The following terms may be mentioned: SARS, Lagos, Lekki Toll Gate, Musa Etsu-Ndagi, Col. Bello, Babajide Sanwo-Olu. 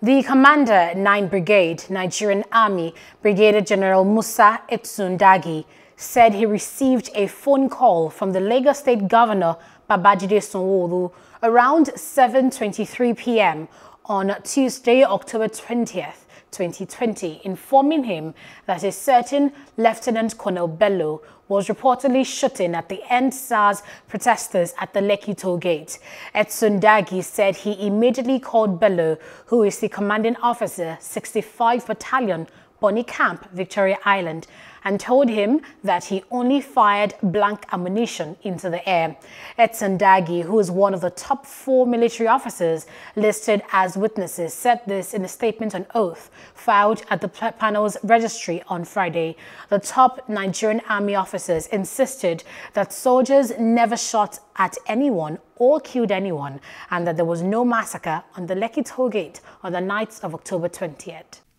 The commander, 9th Brigade, Nigerian Army, Brigadier General Musa Etsu-Ndagi, said he received a phone call from the Lagos State Governor Babajide Sanwo-Olu around 7:23 p.m. on Tuesday, October 20th, 2020, informing him that a certain Lieutenant Col. Bello was reportedly shooting at the end SARS protesters at the Lekki Toll Gate. Etsu-Ndagi said he immediately called Bello, who is the commanding officer, 65 Battalion, Bonny Camp, Victoria Island, and told him that he only fired blank ammunition into the air. Etsu-Ndagi, who is one of the top 4 military officers listed as witnesses, said this in a statement on oath filed at the panel's registry on Friday. The top Nigerian Army officers insisted that soldiers never shot at anyone or killed anyone, and that there was no massacre on the Lekki Toll Gate on the night of October 20th.